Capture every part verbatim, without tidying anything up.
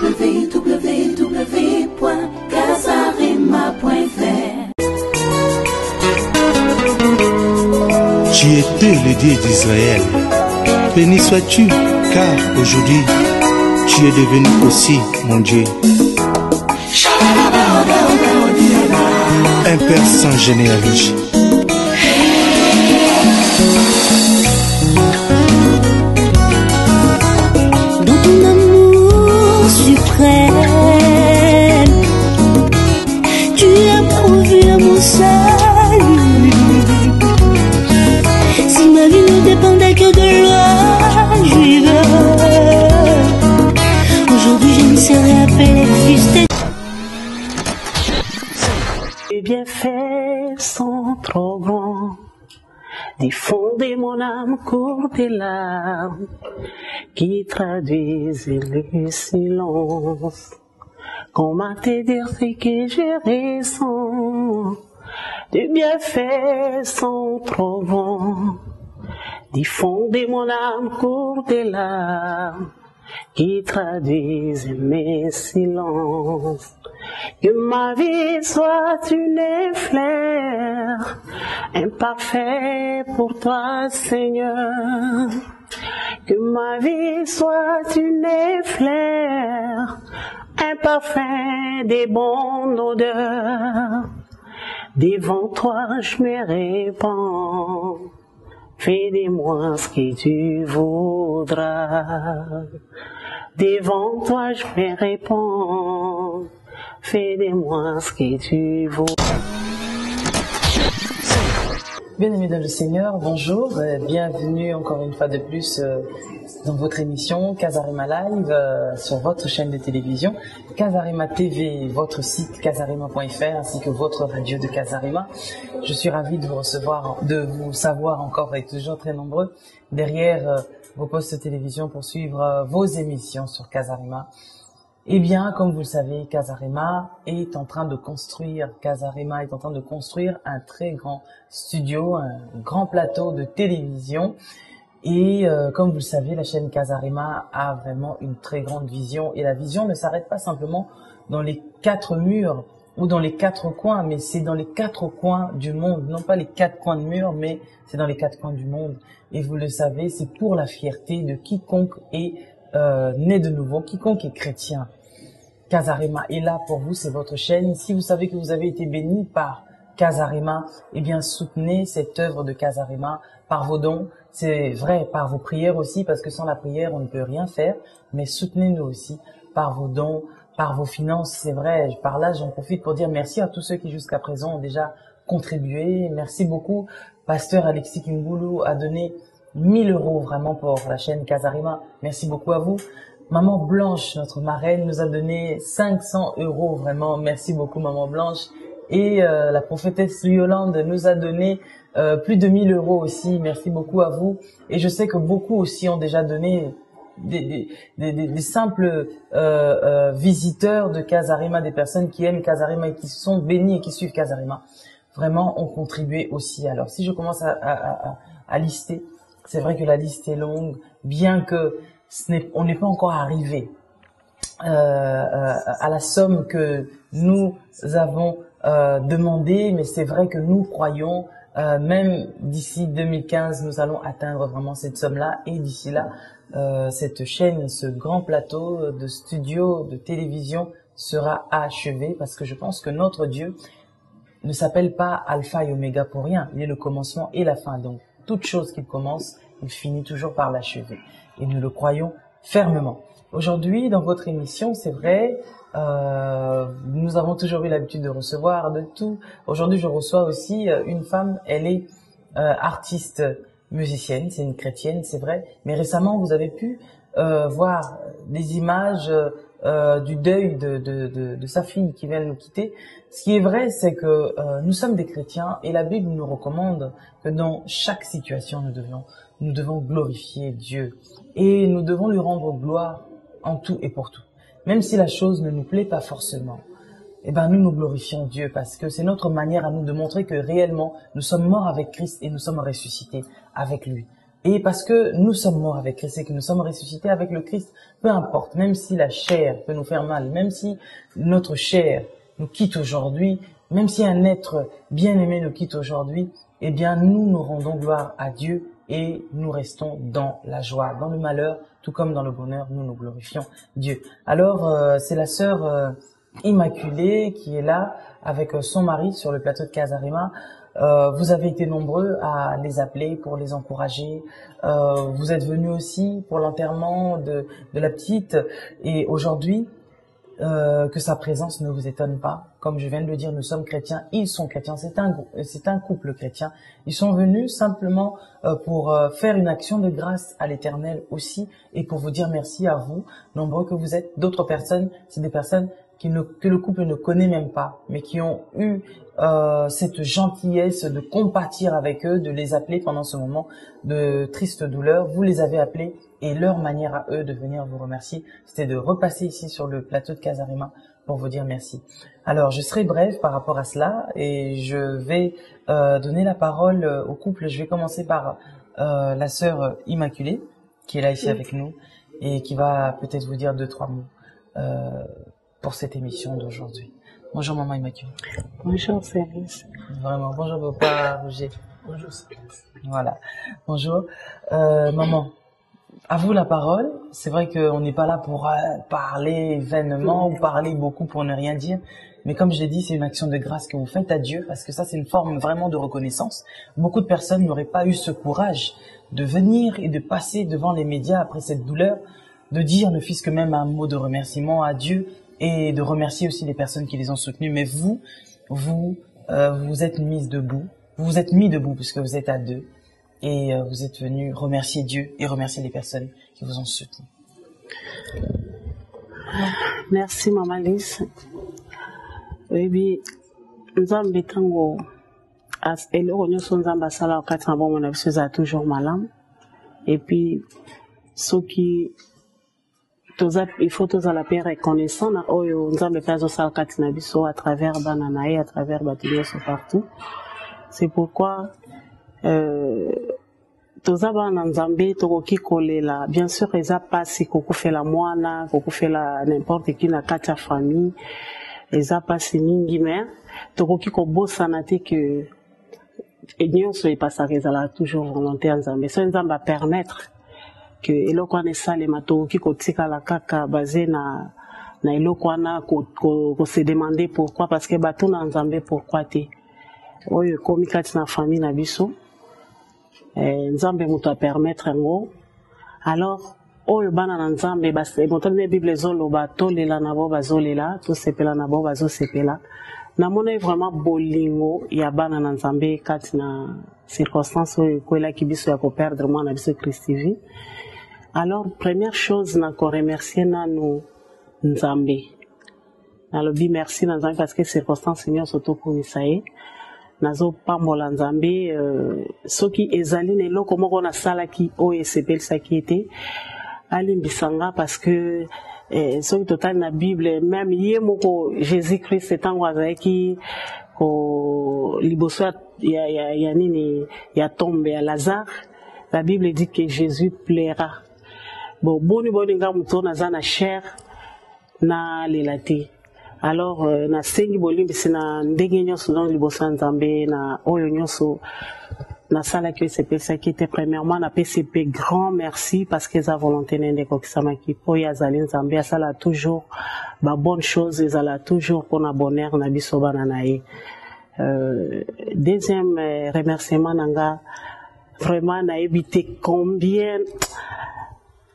w w w point casarhema point f r. Tu étais le Dieu d'Israël. Béni sois-tu, car aujourd'hui, tu es devenu aussi mon Dieu. Un Père sans généalogie. Dans ton amour suprême, tu as prouvé mon salut. Si ma vie ne dépendait que de loi juive, aujourd'hui je me serais appelé fils de Dieu. Bien fait sont trop grands, diffondez mon âme, cours des larmes qui traduisent le silence. Qu'on m'a tédé ce que je ressens, des bienfaits sont trop grands, diffondez mon âme, cours des larmes qui traduisent mes silences. Que ma vie soit une fleur imparfaite pour toi, Seigneur. Que ma vie soit une fleur imparfaite des bonnes odeurs. Devant toi, je me répands. Fais de moi ce que tu voudras. Devant toi, je me répands. Fais de moi ce que tu voudras. Bien-aimés dans le Seigneur, bonjour. Bienvenue encore une fois de plus dans votre émission Casarhema Live sur votre chaîne de télévision Casarhema T V, votre site casarhema point f r ainsi que votre radio de Casarhema. Je suis ravie de vous recevoir, de vous savoir encore et toujours très nombreux derrière vos postes de télévision pour suivre vos émissions sur Casarhema. Eh bien, comme vous le savez, Casarhema est en train de construire, Casarhema est en train de construire un très grand studio, un grand plateau de télévision. Et euh, comme vous le savez, la chaîne Casarhema a vraiment une très grande vision. Et la vision ne s'arrête pas simplement dans les quatre murs ou dans les quatre coins, mais c'est dans les quatre coins du monde, non pas les quatre coins de mur, mais c'est dans les quatre coins du monde. Et vous le savez, c'est pour la fierté de quiconque est euh, né de nouveau, quiconque est chrétien. Casarhema est là pour vous, c'est votre chaîne. Si vous savez que vous avez été béni par Casarhema, eh bien soutenez cette œuvre de Casarhema par vos dons, c'est vrai, par vos prières aussi, parce que sans la prière, on ne peut rien faire, mais soutenez-nous aussi par vos dons, par vos finances, c'est vrai. Par là, j'en profite pour dire merci à tous ceux qui jusqu'à présent ont déjà contribué. Merci beaucoup. Pasteur Alexis Kimboulou a donné mille euros vraiment pour la chaîne Casarhema. Merci beaucoup à vous. Maman Blanche, notre marraine, nous a donné cinq cents euros vraiment. Merci beaucoup Maman Blanche. Et euh, la prophétesse Yolande nous a donné euh, plus de mille euros aussi. Merci beaucoup à vous. Et je sais que beaucoup aussi ont déjà donné... Des, des, des, des simples euh, euh, visiteurs de Casarhema, des personnes qui aiment Casarhema et qui sont bénies et qui suivent Casarhema, vraiment ont contribué aussi. Alors, si je commence à, à, à, à lister, c'est vrai que la liste est longue, bien que ce n'est, on n'est pas encore arrivé euh, euh, à la somme que nous avons euh, demandée, mais c'est vrai que nous croyons, euh, même d'ici deux mille quinze, nous allons atteindre vraiment cette somme-là et d'ici là, Euh, cette chaîne, ce grand plateau de studio, de télévision sera achevé parce que je pense que notre Dieu ne s'appelle pas Alpha et Oméga pour rien. Il est le commencement et la fin. Donc, toute chose qui commence, il finit toujours par l'achever. Et nous le croyons fermement. Aujourd'hui, dans votre émission, c'est vrai, euh, nous avons toujours eu l'habitude de recevoir de tout. Aujourd'hui, je reçois aussi une femme, elle est euh, artiste musicienne, c'est une chrétienne, c'est vrai, mais récemment vous avez pu euh, voir des images euh, du deuil de, de, de, de sa fille qui vient de nous quitter. Ce qui est vrai, c'est que euh, nous sommes des chrétiens et la Bible nous recommande que dans chaque situation, nous devons, nous devons glorifier Dieu et nous devons lui rendre gloire en tout et pour tout. Même si la chose ne nous plaît pas forcément, eh ben, nous nous glorifions Dieu parce que c'est notre manière à nous de montrer que réellement, nous sommes morts avec Christ et nous sommes ressuscités avec lui. Et parce que nous sommes morts avec Christ et que nous sommes ressuscités avec le Christ, peu importe, même si la chair peut nous faire mal, même si notre chair nous quitte aujourd'hui, même si un être bien-aimé nous quitte aujourd'hui, eh bien nous nous rendons gloire à Dieu et nous restons dans la joie, dans le malheur, tout comme dans le bonheur, nous nous glorifions Dieu. Alors euh, c'est la sœur euh, Immaculée qui est là avec son mari sur le plateau de Casarhema. Euh, vous avez été nombreux à les appeler pour les encourager. Euh, vous êtes venus aussi pour l'enterrement de, de la petite. Et aujourd'hui, euh, que sa présence ne vous étonne pas. Comme je viens de le dire, nous sommes chrétiens. Ils sont chrétiens. C'est un, c'est un couple chrétien. Ils sont venus simplement euh, pour euh, faire une action de grâce à l'Éternel aussi et pour vous dire merci à vous, nombreux que vous êtes. D'autres personnes, c'est des personnes qui ne, que le couple ne connaît même pas, mais qui ont eu euh, cette gentillesse de compatir avec eux, de les appeler pendant ce moment de triste douleur. Vous les avez appelés et leur manière à eux de venir vous remercier, c'était de repasser ici sur le plateau de Casarhema pour vous dire merci. Alors, je serai brève par rapport à cela et je vais euh, donner la parole au couple. Je vais commencer par euh, la sœur Immaculée, qui est là ici oui. avec nous et qui va peut-être vous dire deux, trois mots. Euh, pour cette émission d'aujourd'hui. Bonjour Maman Immaculée. Bonjour Service. Vraiment, bonjour papa Roger. Bonjour Service. Voilà, bonjour. Euh, maman, à vous la parole. C'est vrai qu'on n'est pas là pour euh, parler vainement oui. ou parler beaucoup pour ne rien dire, mais comme je l'ai dit, c'est une action de grâce que vous faites à Dieu, parce que ça c'est une forme vraiment de reconnaissance. Beaucoup de personnes n'auraient pas eu ce courage de venir et de passer devant les médias après cette douleur, de dire ne fût-ce que même un mot de remerciement à Dieu, et de remercier aussi les personnes qui les ont soutenues. Mais vous, vous euh, vous êtes mise debout, vous vous êtes mis debout puisque vous êtes à deux, et euh, vous êtes venus remercier Dieu et remercier les personnes qui vous ont soutenues. Merci Maman Lise. Oui, nous avons été en train de nous faire des ambassades en quatre ans, nous avons toujours malades. Et puis, ceux qui il faut tous à la paix reconnaissant nous avons fait au salkatina biso à travers bananaï à travers batibioso partout. C'est pourquoi tous à ban nzambe tokoki kolela bien sûr ils a passé koko fait la moana koko fait la n'importe qui na kata famille ils a passé mingi mais tokoki ko bosana te que et nous sommes passés à toujours volontaires nzambe ça nous va permettre que eloko ne salema to ki kotika la kaka basé na na eloko na ko ko se demander pourquoi parce que bato na nzambe pourquoi te oyo komi kati na famille na biso eh nzambe muto permettre ngo alors oyo bana na nzambe base moto na bible zolo bato lela na bo bazolela to sepela na bo bazosepela na mona vraiment bolingo ya bana na nzambe kati na circonstances oyo ko la ki biso ya ko perdre mwana biso Christivi. Alors, première chose, nous avons remercié nos Nzambe. Nous avons dit merci à Nzambe parce que les circonstances sont toutes pour nous. Nous avons pas mal Nzambe. Ceux qui exalinent, là, comment on a ça là qui O S P L ça qui était. Alim Bissanga parce que ceux qui total na Bible, même hier, Jésus-Christ, c'est un voisin qui liboswa ya ya ya nini ya tombe à Lazare. La Bible dit que Jésus plaira. Bon, boni boni nga muto na zana cher na lelate. Alors na sengi bolimbi c'est na ndenge nyonso dans libosa nzambe na oyo nyonso na sala que c'est pour ça qui était premièrement na P C P grand merci parce que sa volonté nende kokisama ki po ya zali nzambe ya sala toujours ba bonne chose ezala toujours pona bonheur na biso bana nae. Euh deuxième remerciement nanga vraiment na évité combien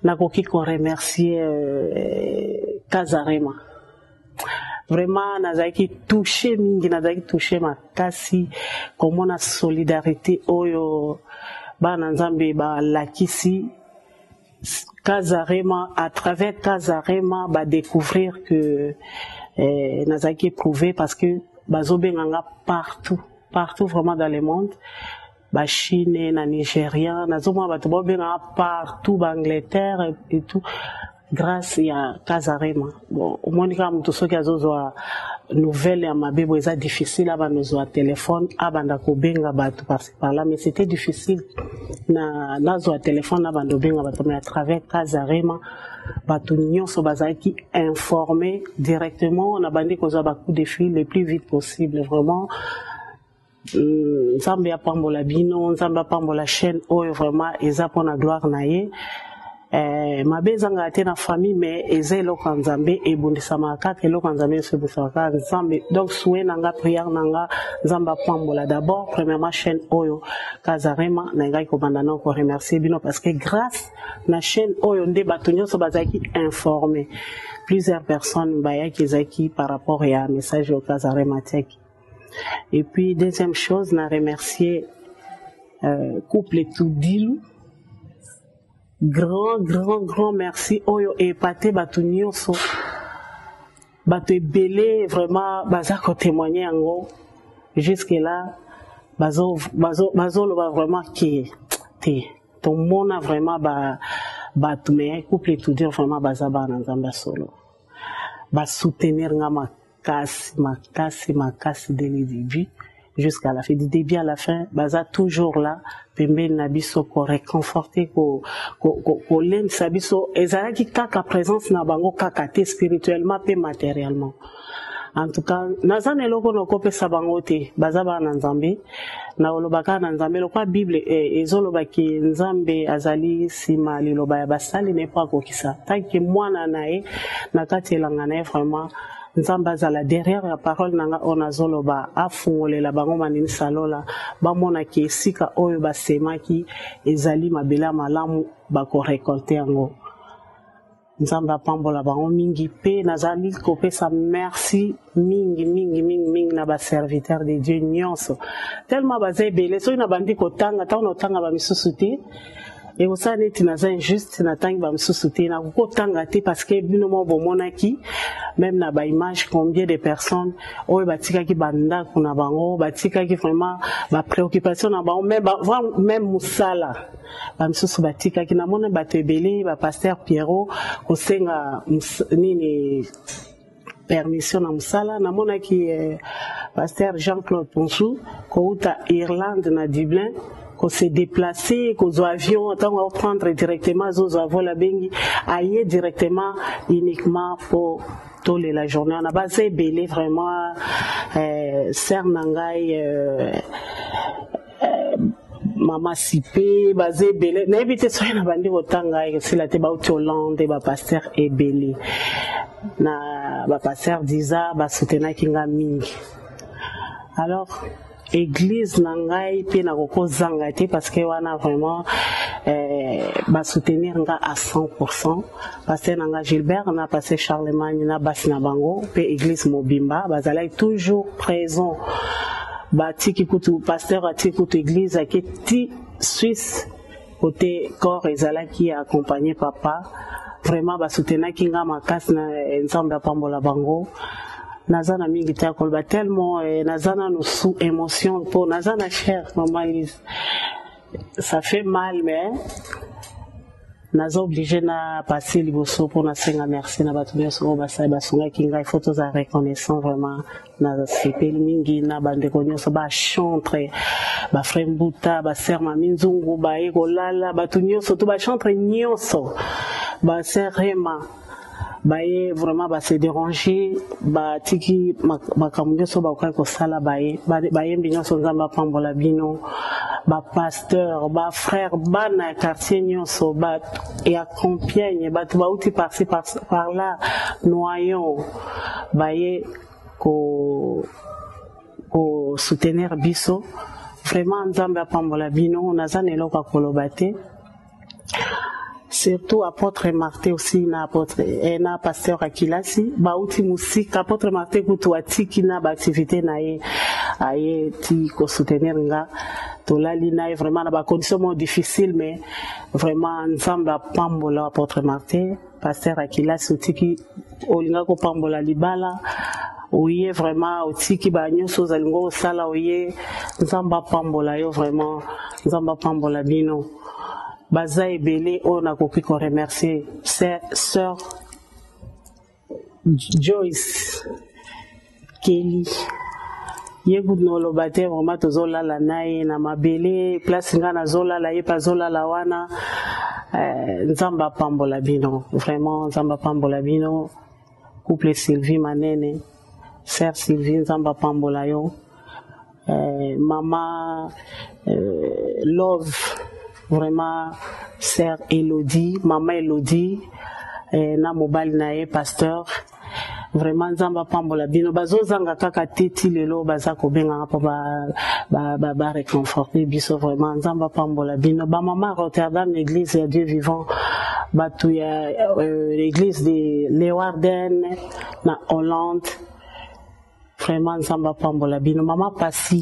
na koki ko remercier Casarhema. Vraiment na zaki touché mingi na zaki touché makasi comme na solidarité oyo bana nzambe ba lakisi Casarhema à travers Casarhema ba découvrir que eh, na zaki prouvé parce que bazobenganga partout partout vraiment dans le monde. Bah Chine, na Nigeria, na zomwa batobo benga partout, Angleterre et tout. grâce à Casarhema. Bon, au moins quand tous ceux qui ont nouvelle à ma bébé, c'est difficile à nous avoir téléphone, à bandako benga bato passer par là, mais c'était difficile. Na na zo téléphone à bando benga bato, mais à travers Casarhema, bato nyon so bazaki informé directement, on a bandé qu'on a beaucoup de fils le plus vite possible, vraiment. Nzambe ya pambola bino, nzambe ya pambola chaîne, oh vraiment, eza pona gloire na ye. Eh, ma belle zanga était dans famille mais ezé loka nzambe e bundisama kaka loka nzambe se busaka nzambe donc souhait nanga prière nanga nzamba pambola d'abord premièrement chaîne oyo Casarhema nanga ko bandana ko remercier bino parce que grâce na chaîne oyo nde batonyo so bazaki informé plusieurs personnes bayaki zaki par rapport ya message au Casarhema tek. Et puis deuxième chose na remercier euh, couple tout dilou. Grand, grand, grand merci. Oyo et pâté bato nyonso. Bato belé vraiment baza ko témoigner en gros. Jusque là, bazo bazo bazo le va vraiment qui té. Ton monde a vraiment ba bato mais couple tout dire vraiment baza ba nzamba solo. Ba soutenir ngama kasi makasi makasi dès le début jusqu'à la fin. Du début à la fin, baza toujours là. Pembel nabiso ko réconforter ko ko ko lem sabiso ezalaki kaka présence na bango kaka te spirituellement pe matériellement. En tout cas nazane loko no ko pesa bango te bazaba na nzambe na olobaka na nzambe lokwa bible ezolobaki nzambe azali sima liloba ya basali ne pa ko kisa tanki mwana nae nakatelanga nae vraiment nzambaza la derrière la parole nanga onazoloba afungole la bango manini salola bamona ki esika oyo basemaki ezali mabela malamu bako récolter ngo nzamba pambola bango mingi pe nazali kopesa merci mingi mingi mingi mingi na ba serviteur de Dieu nyonso tellement bazebele so na bandi kotanga ta ono tanga ba misusu te. Et au sein des injustes, n'attendent pas me soutenir. N'a beaucoup tangé parce que bien au moment qui, même na ba image combien de personnes, oh batika qui banda qu'on a bango, batika qui vraiment ma préoccupation na bango, même même musala, ba misusu batika qui na mona batebele, ba pasteur Pierrot, ko senga nini permission na musala, na mona qui pasteur Jean-Claude Ponchou, ko uta Irlande na Dublin. Qu'on s'est déplacé, qu'on soit avion, on va prendre directement, on va la bengi, ailler directement, uniquement pour toute la journée. On a basé belé vraiment, euh, Sœur Nangai, euh, euh, Maman Sipé, basé belé. N'évitez pas de bandi autant, c'est la théba Hollande, et pasteur et belé. Na, bah, pasteur Diza, bah, soutenir Kinga Ming. Alors, église nangai pe na koko zanga te parce que wana vraiment euh ba soutenir nga à cent pour cent pasteur nanga Gilbert na pasteur Charlemagne na basi na bango pe église mobimba bazalai toujours présent ba tiki kutu pasteur atiki kutu église aketi Suisse côté corps ezala qui accompagné papa vraiment ba soutenir kinga makasi na ensemble pambola bango. Nazana mingi ta kolba tellement nazana nous sous émotion pour nazana chère maman Lise ça fait mal mais nazo obligé na passer liboso pour na senga merci na batu biso ba sai basunga kinga photos à reconnaissant vraiment na sepel mingi na bande konyoso ba chantre ba frère mbuta ba sœur maminzungu ba ekolala batu nyoso to ba chantre nyoso ba sœur Rema baye vraiment ba se déranger ba tiki makamunge so ba ko sala baye baye mbinyo so nzamba pambola bino ba pasteur ba frère ba na quartier nyonso ba et à Compiègne ba tu ba uti passer par par là noyon baye ko ko soutenir biso vraiment nzamba pambola bino nazanelo ka kolobate. Surtout apôtre Marté aussi na apôtre Ena pasteur Akilasi ba uti musika apôtre Marté kutu atiki na ba activité na ye aye ti ko soutenir nga to lali na ye vraiment na ba condition mo difficile mais vraiment nzamba pambola apôtre Marté pasteur Akilasi utiki olinga ko pambola libala oye vraiment utiki ba nyoso zalingo sala oye nzamba pambola yo vraiment nzamba pambola bino. baza ebele oyo nakoki koremercie Sœur Joyce, Kelly. Ye gudu noloba te vraiment tozolala naye na mabele place nga nazolala ye pa zolala wana nzamba pambola bino vraiment nzamba pambola bino couple Sylvie manene Sœur Sylvie nzamba pambola yo euh, mama euh, love vraiment Sœur Elodie mama Elodie euh, na mobali naye pasteur vraiment nzamba pambola bino bazozanga kaka teti lelo bazako benga pa ba ba ba réconforter biso vraiment nzamba pambola bino ba mama Rotterdam l'église ya Dieu vivant ba tuya l'église de Leeuwarden na Hollande vraiment nzamba pambola bino mama Pasi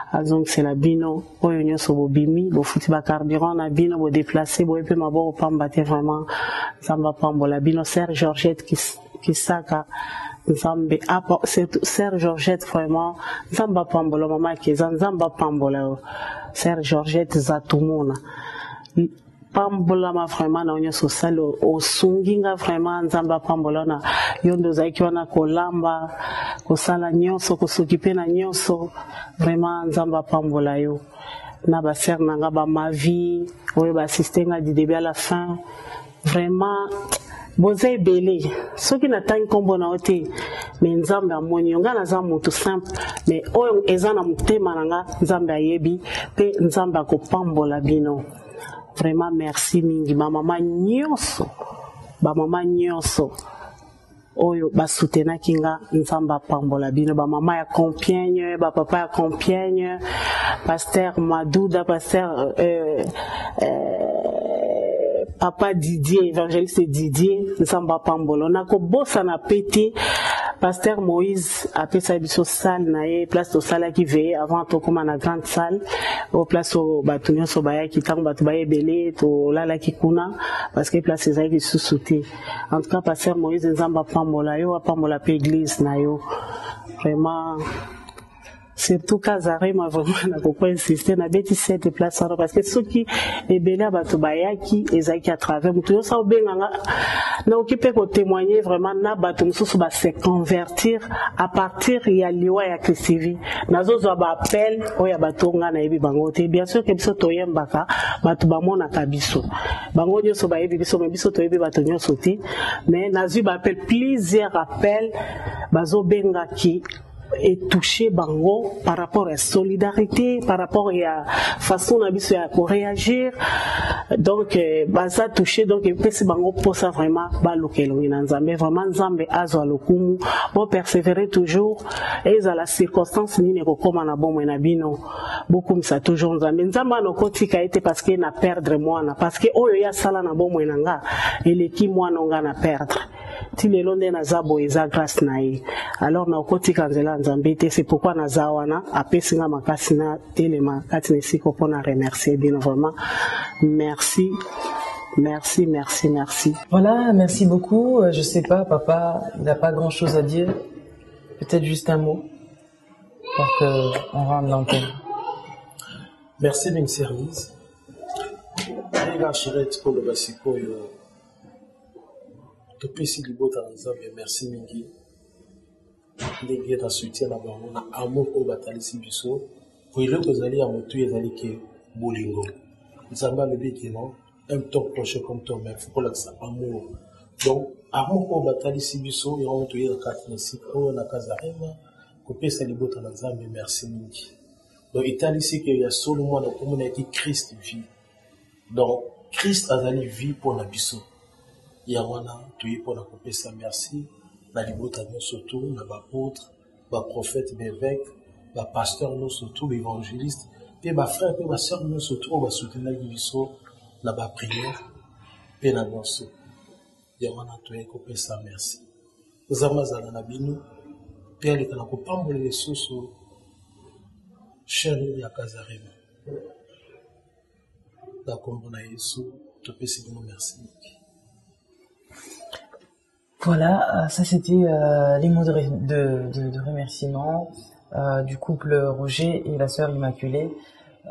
azong c'est la bino oyo nyoso bobimi bo futi ba carburant na bino bo déplacer bo epe maboko pambate vraiment nzamba pambola bino Sœur Georgette qui qui saka nzambe apo c'est Sœur Georgette vraiment nzamba pambola mama qui nzamba pambola Sœur Georgette za tout monde pambola ma vraiment na onyo sosale osunginga vraiment nzamba pambola na yondo zaiki wana kolamba kosala nyonso kosukipe na nyonso vraiment nzamba pambola yo na ba sœur nanga ba mavi oyo ba assistenga du début à la fin vraiment bozai belé soki na tangi kombo na ote mais nzambe amoni nga na za moto simple mais oyo eza na mutema nanga nzambe ayebi pe nzambe akopambola bino vraiment merci mingi ba mama nyonso ba mama nyonso oyo ba soutenaki nga nzamba pambola bino ba mama ya Compiègne ba papa ya Compiègne pasteur Maduda pasteur euh, euh, papa Didier évangéliste Didier nzamba pambola na ko bossa na pété pasteur Moïse a pesa biso salle na ye place au sala qui veille avant to comme na grande salle au place au batunyo so baya ki tango batu baye belé to lala ki kuna parce que place ezai ki susute en tout cas pasteur Moïse nzamba pambola yo pambola pe église na yo vraiment surtout Casarhema vraiment na ko insister na beti sept place parce que soki ebelé batu baya ki ezai ki à travers mutu so benganga na okipe ko témoigner vraiment na bato mususu ba se convertir à partir ya liwa ya Christ na zo zo ba appel o ya bato nga na yebi bango te bien sûr que biso to yembaka bato ba mona ka biso bango nyoso ba yebi biso me biso to yebi bato nyoso te mais na zu ba appel plusieurs appels bazo benga ki et toucher bango par rapport à la solidarité, par rapport à la façon dont il faut réagir. Donc, ça touché, donc, il peut se bango pour ça vraiment, mais vraiment, Nzambe azo alokumu, bon persévérer toujours, et à la circonstance, ni ne recommande à bon menabino, beaucoup ça toujours Nzambe. Nzambe a nos côtés qui a été parce qu'il n'a perdre moi, parce que oh ya sala na bon menanga, et l'équipe moi n'onga na perdre. Tilelonde na zabo eza grâce na ye. Alors na okoti kanzela nzambe te c'est pourquoi na zawana apesinga makasi na telema katine siko pona remercier bien vraiment. Merci. Merci, merci, merci. Voilà, merci beaucoup. Je sais pas papa, il n'a pas grand-chose à dire. Peut-être juste un mot pour que on rende l'antenne. Merci bien service. Ega shirete ko basiko yo. Depuis si libo tanzambe merci mingi ndenge ta soutien na bango na amour ko batalisi biso pour le ko zali ya mutu ezali ke bolingo nzamba le bikino un temps proche comme toi mais faut que ça amour donc amour ko batalisi biso ya mutu ya katine siko na Casarhema ko pesa libo tanzambe merci mingi donc italisi ke ya solo moi na komona ki Christ vie donc Christ azali vie pour na biso Yawana, tu es pour la couper sa merci, la liberté nous surtout, la apôtre, la prophète, l'évêque, la pasteur nous surtout, l'évangéliste, et ma frère et ma soeur nous surtout, on va soutenir l'église, la prière, et la danse. Yawana, tu es pour la couper sa merci. Zamazana Nabino, pele kana kupambula Yesu sheri ya Casarhema da kumbona Yesu topesi bino merci. Voilà, ça c'était euh, les mots de, de, de, de remerciement euh, du couple Roger et la sœur Immaculée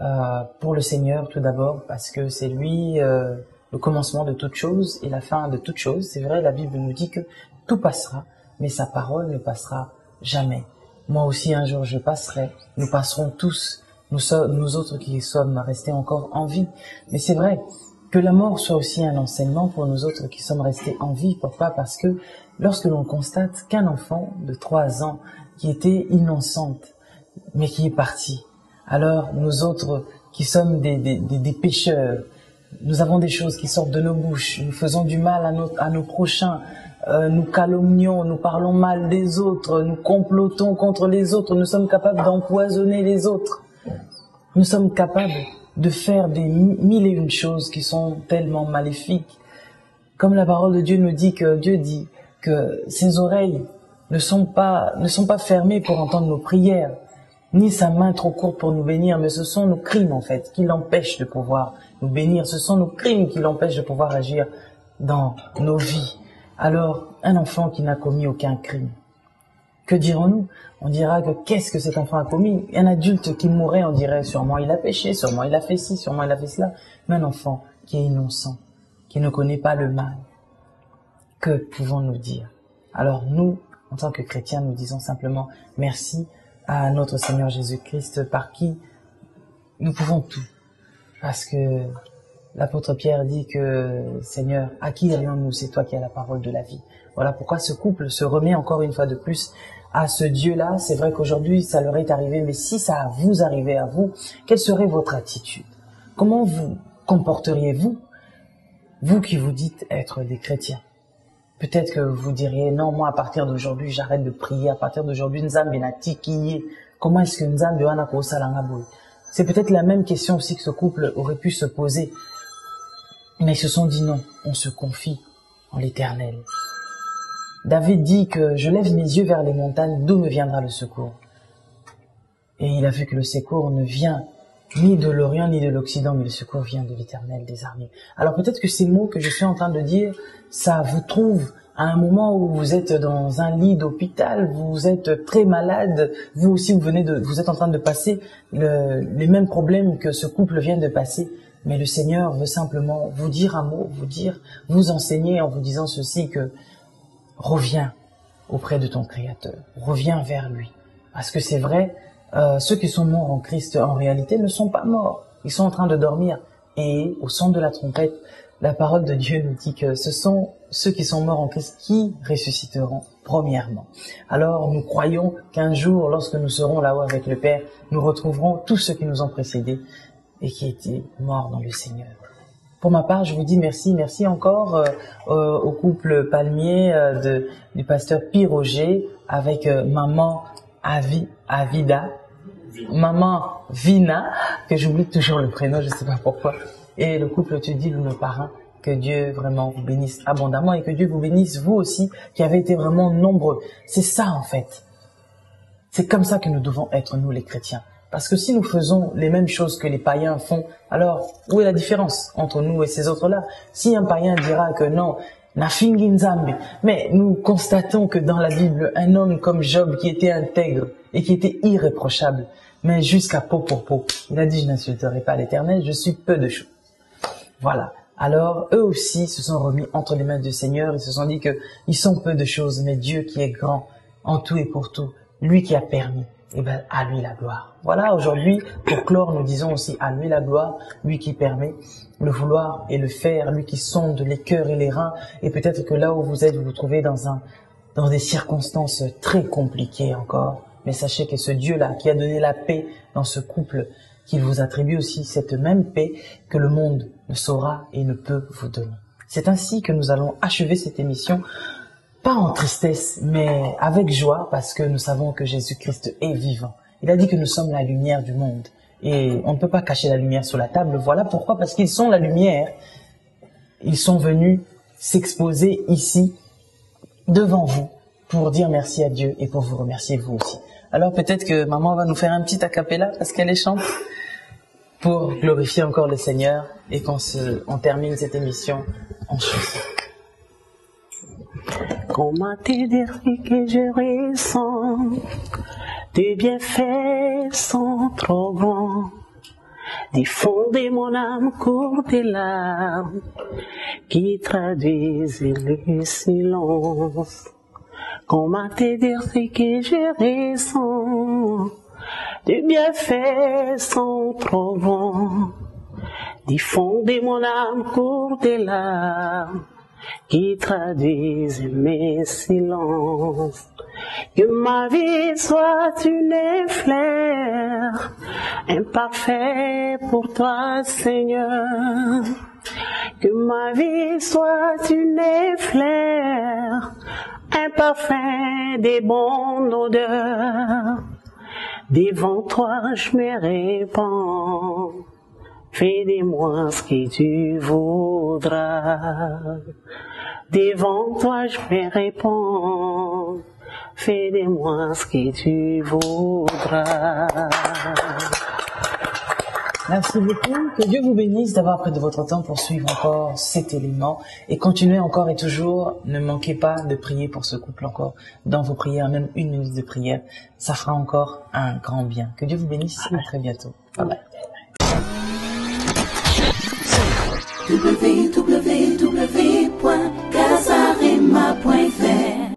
euh, pour le Seigneur tout d'abord, parce que c'est lui euh, le commencement de toute chose et la fin de toute chose. C'est vrai, la Bible nous dit que tout passera, mais sa parole ne passera jamais. Moi aussi un jour je passerai, nous passerons tous, nous, so nous autres qui sommes restés encore en vie. Mais c'est vrai, que la mort soit aussi un enseignement pour nous autres qui sommes restés en vie. Pourquoi? Parce que lorsque l'on constate qu'un enfant de trois ans qui était innocente, mais qui est parti, alors nous autres qui sommes des, des, des, des pécheurs, nous avons des choses qui sortent de nos bouches, nous faisons du mal à nos, à nos prochains, euh, nous calomnions, nous parlons mal des autres, nous complotons contre les autres, nous sommes capables d'empoisonner les autres. Nous sommes capables de faire des mille et une choses qui sont tellement maléfiques. Comme la parole de Dieu nous dit que Dieu dit que ses oreilles ne sont pas, ne sont pas fermées pour entendre nos prières, ni sa main trop courte pour nous bénir, mais ce sont nos crimes en fait qui l'empêchent de pouvoir nous bénir, ce sont nos crimes qui l'empêchent de pouvoir agir dans nos vies. Alors, un enfant qui n'a commis aucun crime, que dirons-nous? On dira que qu'est-ce que cet enfant a commis? Un adulte qui mourrait, on dirait sûrement il a péché, sûrement il a fait ci, sûrement il a fait cela. Mais un enfant qui est innocent, qui ne connaît pas le mal, que pouvons-nous dire? Alors nous, en tant que chrétiens, nous disons simplement merci à notre Seigneur Jésus-Christ par qui nous pouvons tout. Parce que l'apôtre Pierre dit que Seigneur, à qui allons-nous? C'est toi qui as la parole de la vie. Voilà pourquoi ce couple se remet encore une fois de plus à ce Dieu-là. C'est vrai qu'aujourd'hui, ça leur est arrivé, mais si ça vous arrivait à vous, quelle serait votre attitude? Comment vous comporteriez-vous, vous qui vous dites être des chrétiens? Peut-être que vous diriez, non, moi, à partir d'aujourd'hui, j'arrête de prier, à partir d'aujourd'hui, Nzambe natikiye. Comment est-ce que Nzambe wana ko salangaboy? C'est peut-être la même question aussi que ce couple aurait pu se poser. Mais ils se sont dit non, on se confie en l'Éternel. David dit que « Je lève mes yeux vers les montagnes, d'où me viendra le secours ?» Et il a vu que le secours ne vient ni de l'Orient ni de l'Occident, mais le secours vient de l'Éternel des armées. Alors peut-être que ces mots que je suis en train de dire, ça vous trouve à un moment où vous êtes dans un lit d'hôpital, vous êtes très malade, vous aussi vous, venez de, vous êtes en train de passer le, les mêmes problèmes que ce couple vient de passer. Mais le Seigneur veut simplement vous dire un mot, vous dire, vous enseigner en vous disant ceci que reviens auprès de ton Créateur, reviens vers lui. Parce que c'est vrai, euh, ceux qui sont morts en Christ, en réalité, ne sont pas morts. Ils sont en train de dormir. Et au son de la trompette, la parole de Dieu nous dit que ce sont ceux qui sont morts en Christ qui ressusciteront premièrement. Alors nous croyons qu'un jour, lorsque nous serons là-haut avec le Père, nous retrouverons tous ceux qui nous ont précédés et qui étaient morts dans le Seigneur. Pour ma part, je vous dis merci, merci encore euh, euh, au couple palmier euh, de, du pasteur P. Roger avec euh, maman Avi, Avida, maman Vina, que j'oublie toujours le prénom, je ne sais pas pourquoi, et le couple Tudil, nos parrains, que Dieu vraiment vous bénisse abondamment et que Dieu vous bénisse vous aussi, qui avez été vraiment nombreux. C'est ça en fait, c'est comme ça que nous devons être nous les chrétiens. Parce que si nous faisons les mêmes choses que les païens font, alors où est la différence entre nous et ces autres-là? Si un païen dira que non, Nafingi Nzambe, mais nous constatons que dans la Bible, un homme comme Job qui était intègre et qui était irréprochable, mais jusqu'à peau pour peau, il a dit je n'insulterai pas l'Éternel, je suis peu de choses. Voilà. Alors eux aussi se sont remis entre les mains du Seigneur, ils se sont dit que ils sont peu de choses, mais Dieu qui est grand en tout et pour tout, lui qui a permis. Eh bien, à lui la gloire. Voilà, aujourd'hui, pour clore, nous disons aussi à lui la gloire, lui qui permet le vouloir et le faire, lui qui sonde les cœurs et les reins. Et peut-être que là où vous êtes, vous vous trouvez dans, un, dans des circonstances très compliquées encore. Mais sachez que ce Dieu-là qui a donné la paix dans ce couple, qu'il vous attribue aussi cette même paix que le monde ne saura et ne peut vous donner. C'est ainsi que nous allons achever cette émission. Pas en tristesse, mais avec joie, parce que nous savons que Jésus-Christ est vivant. Il a dit que nous sommes la lumière du monde. Et on ne peut pas cacher la lumière sous la table. Voilà pourquoi, parce qu'ils sont la lumière. Ils sont venus s'exposer ici, devant vous, pour dire merci à Dieu et pour vous remercier vous aussi. Alors peut-être que maman va nous faire un petit acapella parce qu'elle est chante pour glorifier encore le Seigneur et qu'on se, on termine cette émission en chanson. Comment te dire que je ressens tes bienfaits sont trop grands, du fond de mon âme court des larmes qui traduisent le silence. Comment te dire ce que je ressens, tes bienfaits sont trop grands, du fond de mon âme court des larmes qui traduisent mes silences. Que ma vie soit une fleur imparfaite pour toi, Seigneur. Que ma vie soit une fleur imparfaite des bonnes odeurs. Devant toi, je me répands. Fais de moi ce que tu voudras. Devant toi, je me répands. Fais de moi ce que tu voudras. Merci beaucoup. Que Dieu vous bénisse d'avoir pris de votre temps pour suivre encore cet élément. Et continuez encore et toujours. Ne manquez pas de prier pour ce couple encore. Dans vos prières, même une minute de prière, ça fera encore un grand bien. Que Dieu vous bénisse. À très bientôt. Bye bye.